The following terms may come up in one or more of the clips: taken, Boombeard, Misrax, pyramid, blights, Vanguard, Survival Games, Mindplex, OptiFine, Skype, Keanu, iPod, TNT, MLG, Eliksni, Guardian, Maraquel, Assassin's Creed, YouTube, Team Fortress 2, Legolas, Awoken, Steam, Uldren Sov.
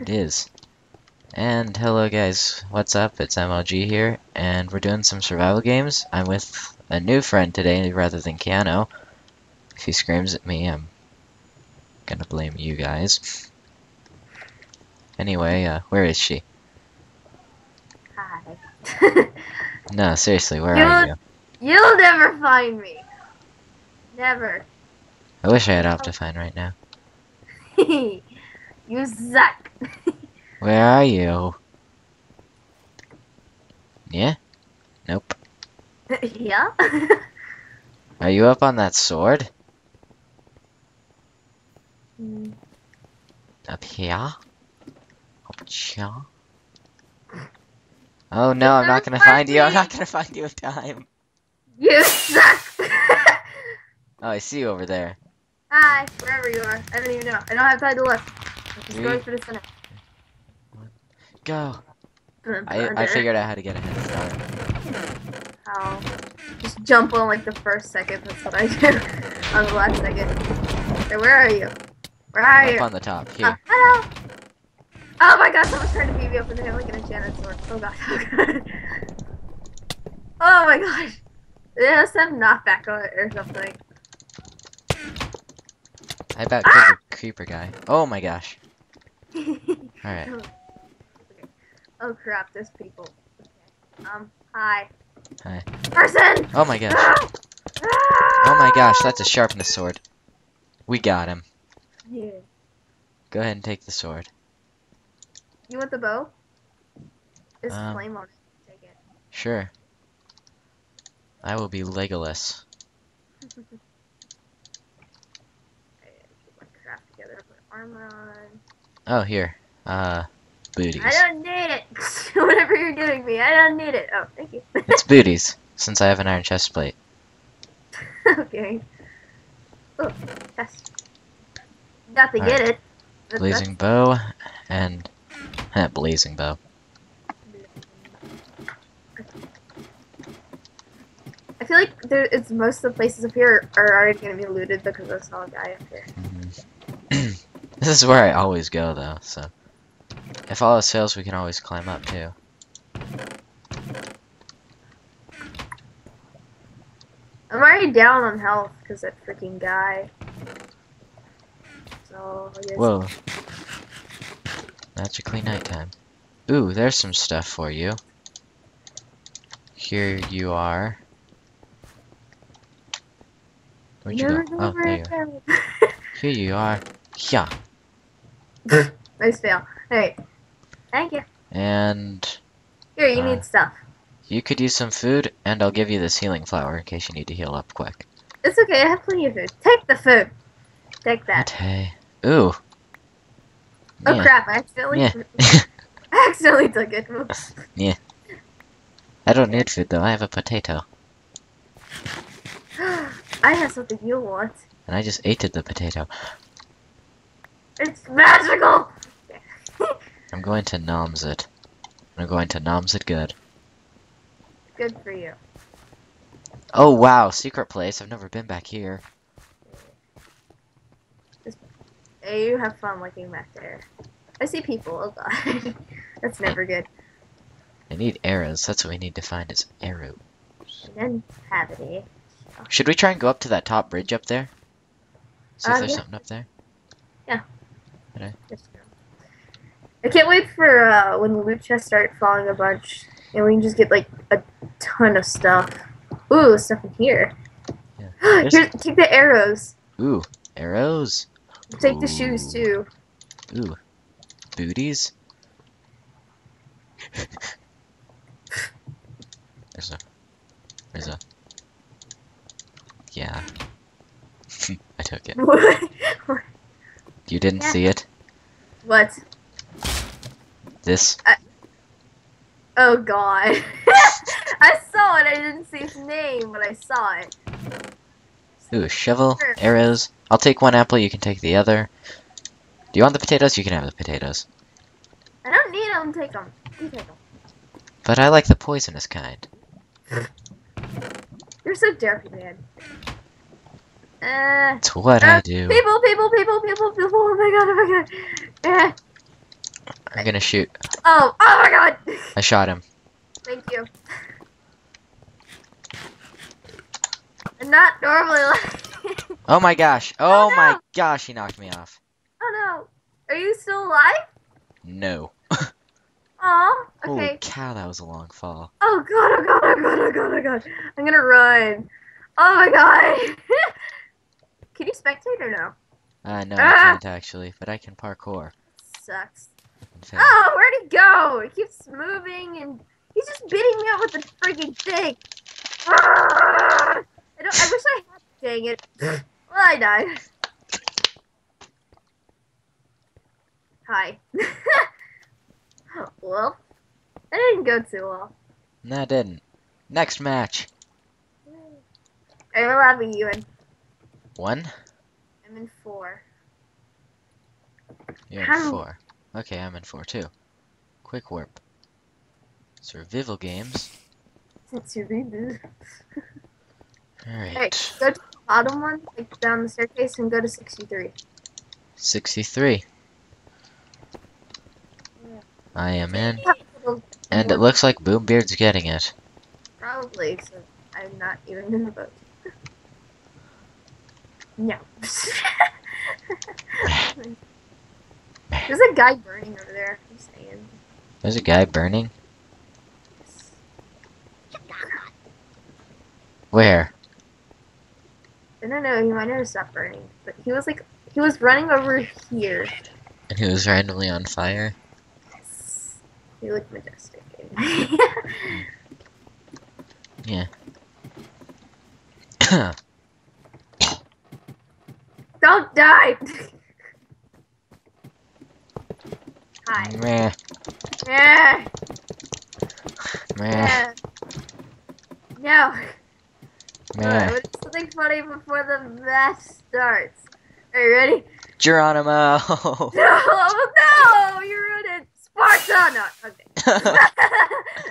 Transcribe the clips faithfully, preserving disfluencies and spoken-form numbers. It is. And hello guys, what's up? It's M L G here, and we're doing some survival games. I'm with a new friend today rather than Keanu. If he screams at me, I'm gonna blame you guys. Anyway, uh, where is she? Hi. No, seriously, where you'll, are you? You'll never find me. Never. I wish I had OptiFine right now. You suck. Where are you? Yeah? Nope. Yeah? Are you up on that sword? Mm. Up here? Up here? Oh no, I'm not gonna find you. I'm not gonna find you in time. You suck! Oh, I see you over there. Hi, wherever you are. I don't even know. I don't have time to look. I'm just we... going for the center. Go! I, I figured out how to get ahead of the start. How? Just jump on like the first second, that's what I do. On the last second. Okay, where are you? Where are up you? Up on the top, here. Oh, hello! Oh my gosh, someone's trying to beat me up and they have like an enchanted sword. Oh gosh, oh god. Oh my gosh! They have some knockback on it or something. I about killed ah! the creeper guy. Oh my gosh. Alright. Oh crap, there's people. Okay. Um, hi. Hi. Person! Oh my gosh. Ah! Ah! Oh my gosh, that's a sharpness sword. We got him. Yeah. Go ahead and take the sword. You want the bow? There's um, flame on it. Take it. Sure. I will be Legolas. I gotta get my crap together, put armor on. Oh, here. Uh. Booties. I don't need it! Whatever you're giving me, I don't need it! Oh, thank you. It's booties, since I have an iron chest plate. Okay. Oh, chest. Got to get it. That's blazing that's... bow, and... that blazing bow. I feel like there, it's most of the places up here are already going to be looted because I saw a guy up here. Mm-hmm. This is where I always go, though, so... if all else fails, we can always climb up too. I'm already down on health because that freaking guy. So. I guess whoa! Magically nighttime. Ooh, there's some stuff for you. Here you are. Where'd you go? Oh, there you are. Here you are. Yeah. Nice fail. Alright. Thank you. And... here, you uh, need stuff. You could use some food, and I'll give you this healing flower in case you need to heal up quick. It's okay, I have plenty of food. Take the food! Take that. Okay. Ooh. Oh yeah. Crap, I accidentally... yeah. I accidentally took it. Yeah. I don't need food, though. I have a potato. I have something you want. And I just ate the potato. It's magical! I'm going to noms it. I'm going to noms it good. Good for you. Oh wow, secret place. I've never been back here. Just, you have fun looking back there. I see people. Oh god. That's never good. I need arrows. That's what we need to find is arrows. Then have it. Should we try and go up to that top bridge up there? See if uh, there's yeah. something up there? Yeah. Okay. I can't wait for uh, when the loot chests start falling a bunch, and we can just get like a ton of stuff. Ooh, stuff in here. Yeah, here take the arrows. Ooh, arrows. Take Ooh. the shoes too. Ooh, booties. There's a. There's a. Yeah. I took it. What? You didn't yeah. see it? What? This. I... oh god. I saw it, I didn't see his name, but I saw it. Ooh, shovel, arrows. I'll take one apple, you can take the other. Do you want the potatoes? You can have the potatoes. I don't need them, take them. You take them. But I like the poisonous kind. You're so dirty, man. Uh, it's what uh, I do. People, people, people, people, people, oh my god, oh my god. Uh. I'm gonna shoot. Oh! Oh my god! I shot him. Thank you. I'm not normally like... Oh my gosh. Oh, oh no. My gosh, he knocked me off. Oh no. Are you still alive? No. Aw, okay. Holy cow, that was a long fall. Oh god, oh god, oh god, oh god, oh god. I'm gonna run. Oh my god. Can you spectate or no? Uh, no, ah! I can't actually, but I can parkour. Sucks. Okay. Oh, where'd he go? He keeps moving and he's just beating me up with the freaking thing. I don't. I wish I had. Dang it. Well, I died. Hi. Well, that didn't go too well. No, it didn't. Next match. What level are you in? One. I'm in four. You're in How? four. Okay, I'm in four too. Quick warp. Survival games. It's survival. Alright. Alright, go to the bottom one, like down the staircase, and go to sixty-three. sixty-three. Yeah. I am in. And it looks like Boombeard's getting it. Probably, so I'm not even in the boat. No. There's a guy burning over there. I'm saying. There's a guy burning? Yes. Where? I don't know. He might have stopped burning. But he was like, he was running over here. And he was randomly on fire? Yes. He looked majestic. Yeah. Don't die! Hi. Meh. Meh. Meh. No. Meh. Right, something funny before the match starts. Are you ready? Geronimo! No! No! You ruined it! Sparta! No, okay. I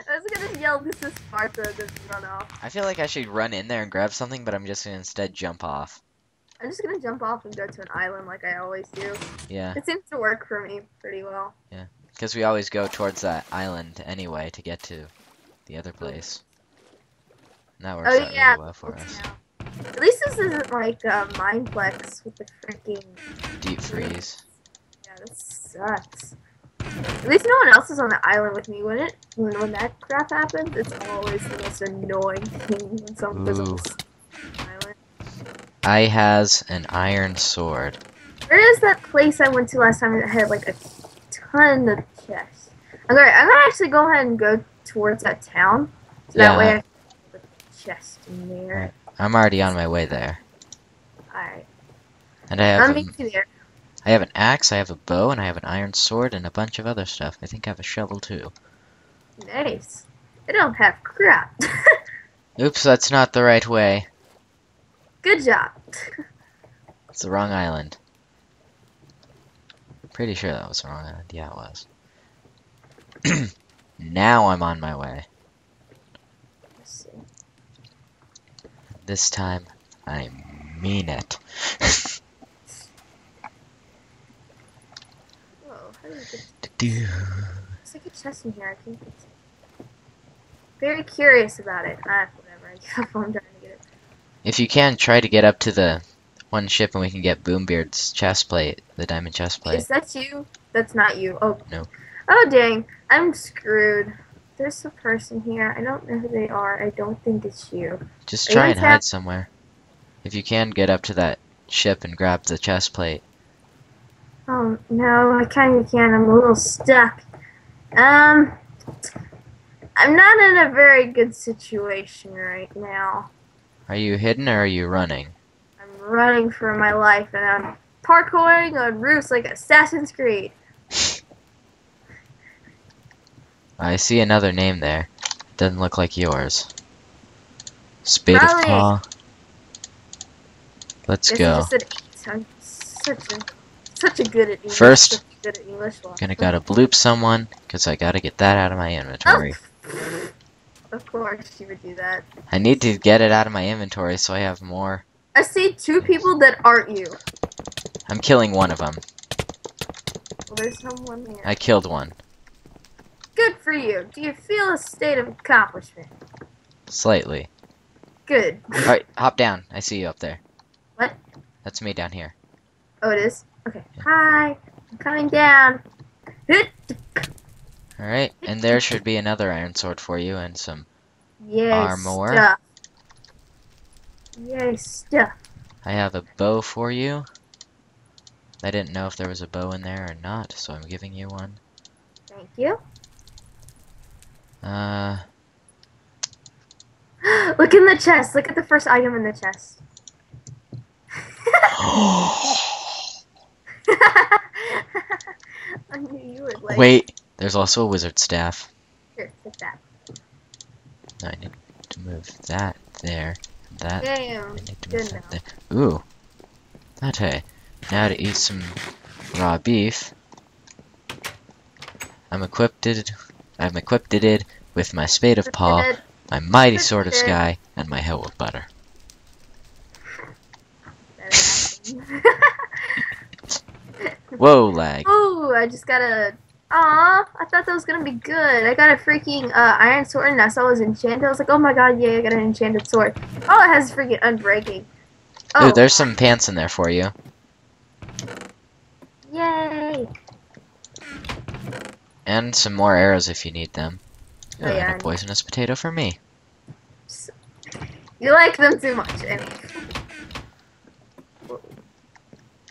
was gonna yell, this is Sparta, just run off. I feel like I should run in there and grab something, but I'm just gonna instead jump off. I'm just gonna jump off and go to an island like I always do. Yeah. It seems to work for me pretty well. Yeah, because we always go towards that island anyway to get to the other place. And that works oh, out yeah. really well for us. Yeah. At least this isn't like uh, Mindplex with the freaking... Deep freeze. Yeah, that sucks. At least no one else is on the island with me, wouldn't it? When, when that crap happens, it's always the most annoying thing when someone's on the island. I has an iron sword. Where is that place I went to last time that had like a ton of chests? Okay, I'm gonna actually go ahead and go towards that town. So yeah. That way I can put the chest in there. Right. I'm already on my way there. Alright. And I have a, there. I have an axe, I have a bow, and I have an iron sword and a bunch of other stuff. I think I have a shovel too. Nice. I don't have crap. Oops, that's not the right way. Good job. It's the wrong island. Pretty sure that was the wrong island. Yeah, it was. Now I'm on my way. Let's see. This time, I mean it. Whoa, how do you get... There's like a chest in here. I can't get it. Very curious about it. Ah, whatever. I give up on trying to get it. If you can, try to get up to the one ship and we can get Boombeard's chest plate, the diamond chest plate. Is that you? That's not you. Oh. No. Oh, dang. I'm screwed. There's a person here. I don't know who they are. I don't think it's you. Just try and hide somewhere. If you can, get up to that ship and grab the chest plate. Oh, no. I kind of can't. I'm a little stuck. Um, I'm not in a very good situation right now. Are you hidden or are you running? I'm running for my life and I'm parkouring on roofs like Assassin's Creed. I see another name there. Doesn't look like yours. Spade Probably. of Paw. Let's this go. Is just an, I'm such a, such a good at English. First, good at English I'm gonna gotta bloop someone because I gotta get that out of my inventory. Oh. Of course you would do that. I need to get it out of my inventory so I have more. I see two people that aren't you. I'm killing one of them. There's someone here. I killed one. Good for you. Do you feel a state of accomplishment? Slightly. Good. Alright, hop down. I see you up there. What? That's me down here. Oh, it is? Okay. Yeah. Hi. I'm coming down. Alright, and there should be another iron sword for you and some Yay, armor. Stuff. Yay, stuff. I have a bow for you. I didn't know if there was a bow in there or not, so I'm giving you one. Thank you. Uh... Look in the chest. Look at the first item in the chest. I knew you would like. Wait, there's also a wizard staff. Here, take that. No, I need to move that there. That. Damn. I need to move that there. Ooh. Okay. Now to eat some raw beef. I'm equipped. I'm equipped it with my spade of paw. My mighty sword of sky and my hell of butter. Whoa, lag. Oh, I just got a. Aw, I thought that was gonna be good. I got a freaking uh, iron sword and I saw it was enchanted. I was like, oh my god, yeah, I got an enchanted sword. Oh, it has freaking unbreaking. Oh, ooh, there's some pants in there for you. Yay! And some more arrows if you need them. Oh, yeah, and a poisonous potato for me. You like them too much, anyway.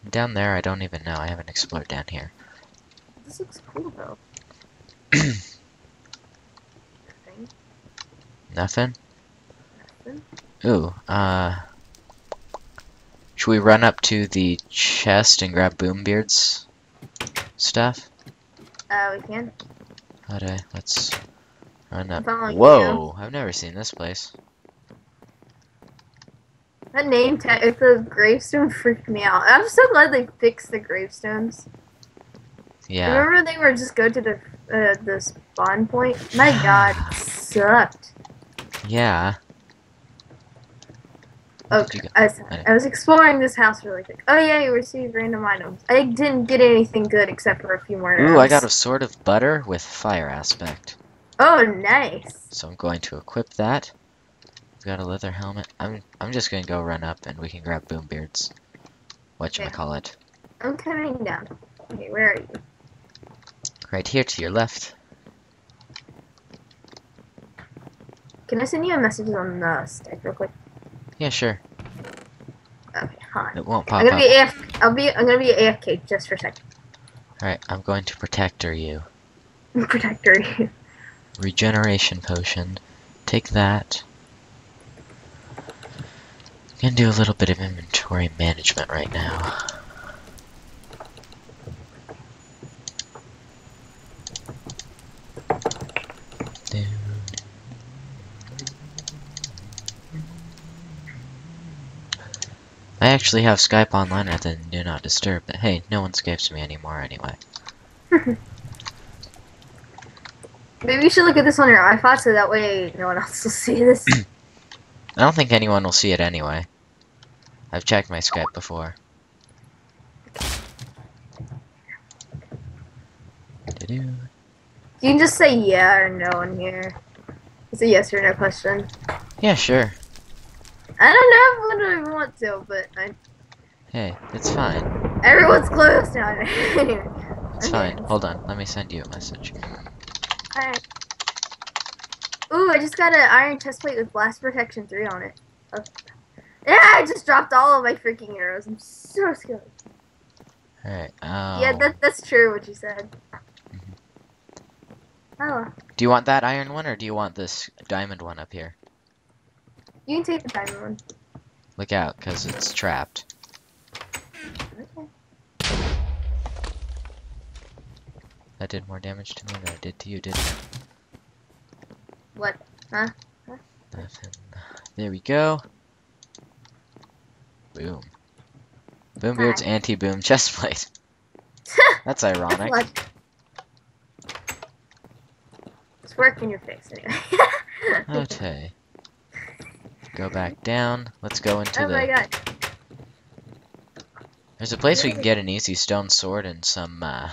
Down there, I don't even know. I haven't explored down here. This looks cool, though. Nothing. Nothing? Nothing. Ooh, uh... should we run up to the chest and grab Boombeard's stuff? Uh, we can. Okay, let's... Whoa! You. I've never seen this place. That name tag, it's a gravestone, freaked me out. I'm so glad they fixed the gravestones. Yeah. Remember they were just go to the uh, the spawn point. My God, it sucked. Yeah. Oh, okay. I, I was exploring this house really quick. Oh yeah, you received random items. I didn't get anything good except for a few more. Ooh, items. I got a sword of butter with fire aspect. Oh, nice. So I'm going to equip that. We've got a leather helmet. I'm I'm just gonna go run up and we can grab Boombeard's. Whatchamacallit. I'm coming down. Okay, where are you? Right here to your left. Can I send you a message on the Stack real quick? Yeah, sure. Okay, hold on. It won't pop I'm gonna up. Be AF I'll be I'm gonna be A F K just for a second. Alright, I'm going to protector you. Protector you. Regeneration potion. Take that. I'm gonna do a little bit of inventory management right now. Dude. I actually have Skype online rather than Do Not Disturb, but hey, no one Skypes me anymore anyway. Maybe you should look at this on your iPod so that way no one else will see this. I don't think anyone will see it anyway. I've checked my Skype before. You can just say yeah or no in here. It's a yes or no question. Yeah, sure. I don't know if I don't want to, but I... Hey, it's fine. Everyone's closed now. It's fine. Hold on. Let me send you a message. Alright. Ooh, I just got an iron chest plate with blast protection three on it. Oh. Yeah, I just dropped all of my freaking arrows. I'm so scared. Alright, oh. Yeah, that, that's true what you said. Mm-hmm. Oh. Do you want that iron one, or do you want this diamond one up here? You can take the diamond one. Look out, because it's trapped. Okay. That did more damage to me than it did to you, didn't it? What? Huh? Huh? Nothing. There we go. Boom. Boombeard's anti-boom chestplate. That's ironic. It's work in your face, anyway. Okay. Go back down. Let's go into oh the... Oh my god. There's a place we can get an easy stone sword and some, uh...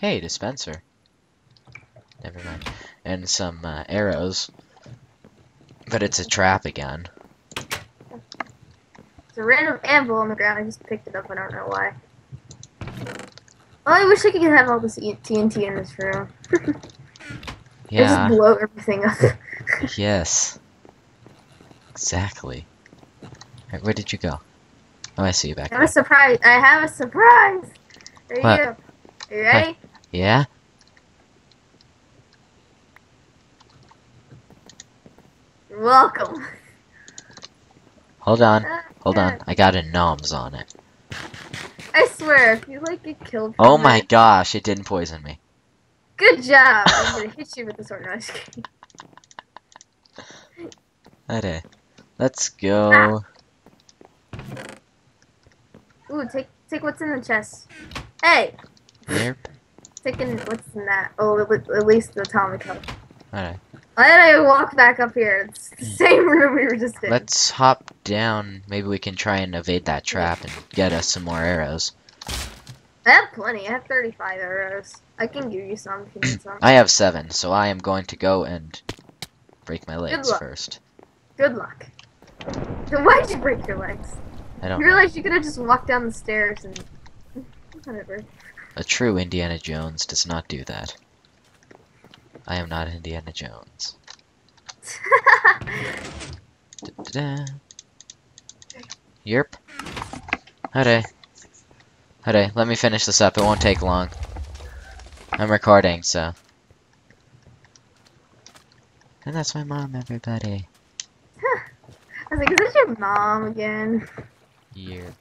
Hey, dispenser. Never mind. And some uh, arrows. But it's a trap again. It's a random anvil on the ground. I just picked it up. I don't know why. Well, I wish I could have all this T N T in this room. Yeah. Just blow everything up. Yes. Exactly. Right, where did you go? Oh, I see you back there. I have a surprise. I have a surprise. There what? You go. Are you ready? What? Yeah. You're welcome. Hold on. Oh, Hold God. on. I got a noms on it. I swear, if you like get killed. Oh my that, gosh! It didn't poison me. Good job. I'm gonna hit you with the sword. No, I'm just kidding. Okay. Let's go. Ah. Ooh, take take what's in the chest. Hey. Yep. Taking what's in that? Oh, at least the atomic health. Alright. Why did I walk back up here? It's the same room we were just in. Let's hop down. Maybe we can try and evade that trap and get us some more arrows. I have plenty. I have thirty-five arrows. I can give you some if you need some. I have seven, so I am going to go and break my legs first. Good luck. Then why'd you break your legs? I don't know. You realize you could have just walked down the stairs and... whatever. A true Indiana Jones does not do that. I am not Indiana Jones. da -da -da. Yerp. Howdy. Howdy. Let me finish this up. It won't take long. I'm recording, so. And that's my mom, everybody. I was like, is this your mom again? Yerp.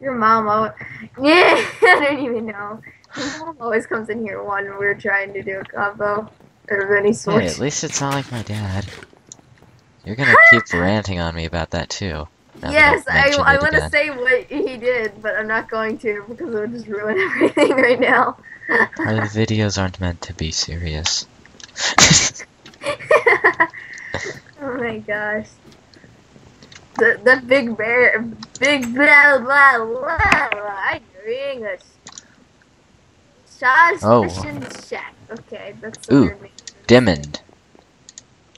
Your mom always... Yeah, I don't even know. Your mom always comes in here when we're trying to do a combo. Or any sort. Hey, at least it's not like my dad. You're gonna keep ranting on me about that too. Yes, that I, I want to say what he did, but I'm not going to because it would just ruin everything right now. Our videos aren't meant to be serious. Oh my gosh. The, the big bear, big blah blah blah. I know English. Shaw's oh. Fishing Shack. Okay, that's the word. Ooh, Dimmond.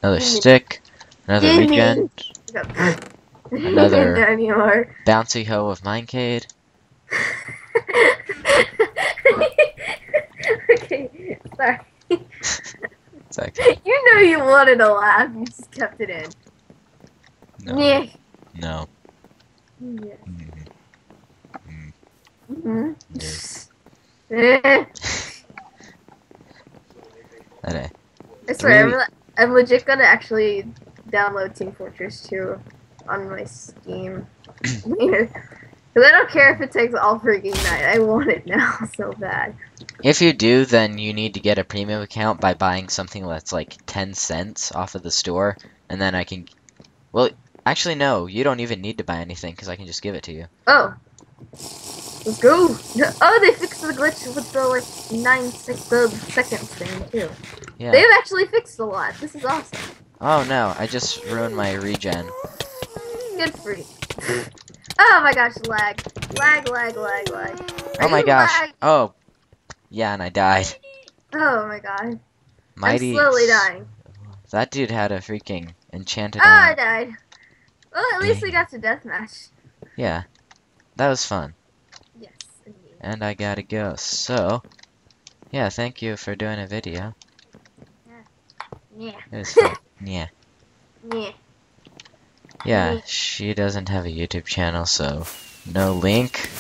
Another Dimmond. stick. Another Dimmond. weekend. Another anymore. bouncy hoe of Minecade. Okay, sorry. It's okay. You know you wanted to laugh. You just kept it in. No. Yeah. No. Yeah. Mm. Mm. Mm. Yes. Okay. I swear, I'm, le I'm legit gonna actually download Team Fortress two on my Steam later. Because I don't care if it takes all freaking night. I want it now so bad. If you do, then you need to get a premium account by buying something that's like ten cents off of the store. And then I can... Well... Actually, no. You don't even need to buy anything, because I can just give it to you. Oh. Let's go. Oh, they fixed the glitch with the, like, nine six, the second thing, too. Yeah. They've actually fixed a lot. This is awesome. Oh, no. I just ruined my regen. Good for you. Oh, my gosh. Lag. Lag, lag, lag, lag. Oh, my gosh. Lag. Oh. Yeah, and I died. Oh, my God. Mighty... I'm slowly dying. That dude had a freaking enchanted... Oh, arm. I died. Well, at least we got to deathmatch. Yeah. That was fun. Yes, indeed. And I gotta go. So, yeah, thank you for doing a video. Yeah. Yeah. It was fun. Yeah. Yeah. Yeah, she doesn't have a YouTube channel, so no link.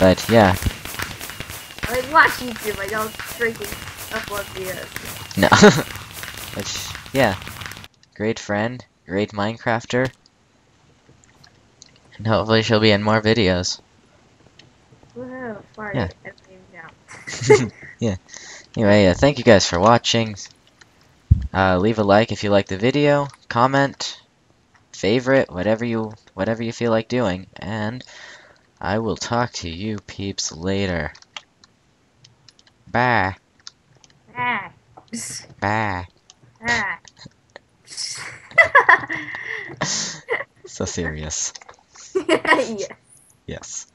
But, yeah. I watch YouTube. I don't freaking upload videos. No. Which, yeah. Great friend. Great Minecrafter, and hopefully she'll be in more videos. Whoa, sorry. Yeah. I don't even know. Yeah. Anyway, uh, thank you guys for watching. Uh, leave a like if you like the video, comment, favorite, whatever you whatever you feel like doing, and I will talk to you peeps later. Bye. Bye. Bye. Bye. So serious. Yes. Yes.